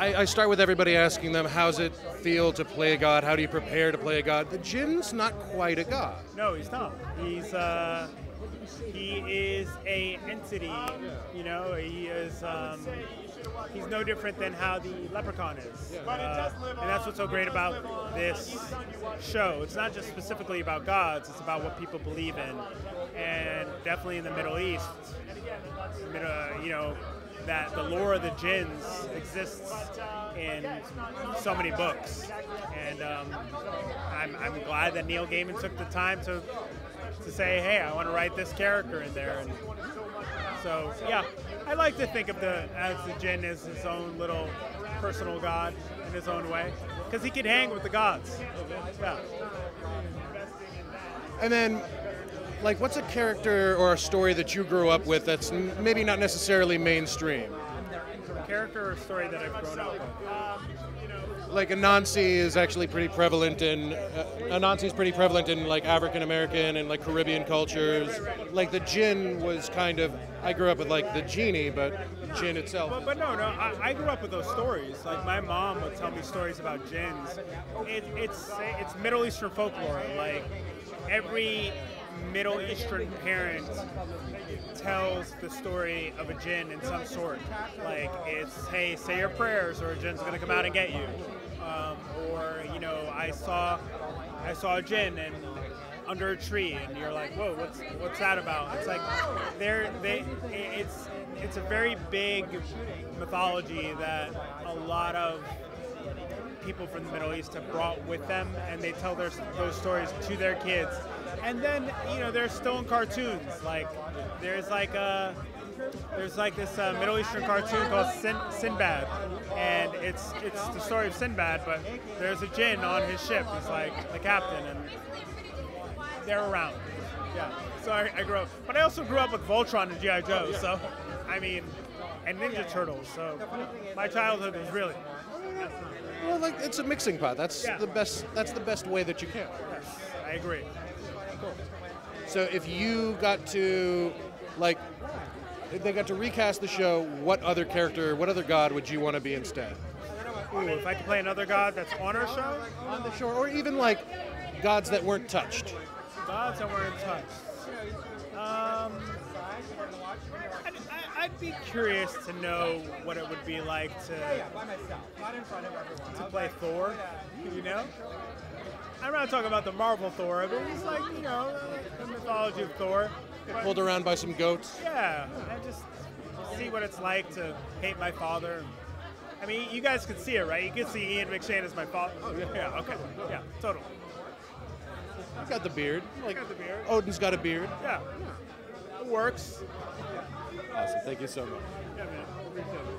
I start with everybody asking them, how's it feel to play a god? How do you prepare to play a god? The Djinn's not quite a god. No, he's not. He's he is a entity. You know, he is. He's no different than how the Leprechaun is, and that's what's so great about this show. It's not just specifically about gods; it's about what people believe in, and definitely in the Middle East, you know, that the lore of the Djinns exists in so many books, and I'm glad that Neil Gaiman took the time to say, hey, I want to write this character in there. And so, yeah, I like to think of the Djinn as his own little personal god in his own way, because he could hang with the gods. Yeah. And then, like, what's a character or a story that you grew up with that's maybe not necessarily mainstream? A character or story that I've grown up with? Like, Anansi is actually pretty prevalent in like African American and like Caribbean cultures. Like the Djinn was kind of, I grew up with like the genie, but the Djinn itself. But no, I grew up with those stories. Like my mom would tell me stories about Djinns. It's Middle Eastern folklore. Like every Middle Eastern parent tells the story of a Djinn in some sort. Like it's, hey, say your prayers or a Djinn's gonna come out and get you. Or, you know, I saw a Djinn and under a tree, and you're like, whoa, what's that about? It's like it's a very big mythology that a lot of people from the Middle East have brought with them, and they tell those stories to their kids. And then, you know, they're still in cartoons. Like there's like this Middle Eastern cartoon called Sin Sinbad, and it's the story of Sinbad, but there's a Djinn on his ship. He's like the captain, and they're around. Yeah. So I grew up, but I also grew up with Voltron and G.I. Joe. So, I mean, and Ninja Turtles. So my childhood was really. Well, like it's a mixing pot. That's the best. That's the best way that you can. Yes, I agree. Cool. So if you got to, like, if they got to recast the show, what other character, what other god would you want to be instead? Ooh, if I could play another god that's on our show? On the show, or even, like, gods that weren't touched. Gods that weren't touched. I'd be curious to know what it would be like to play Thor, you know? I'm not talking about the Marvel Thor, but it's like, you know, the mythology of Thor. Pulled around by some goats. Yeah, I just see what it's like to hate my father. I mean, you guys can see it, right? You can see Ian McShane as my father. Oh, yeah, okay. Yeah, totally. He's got the beard. Like, got the beard. Odin's got a beard. Yeah. It works. Awesome. Thank you so much. Yeah, man.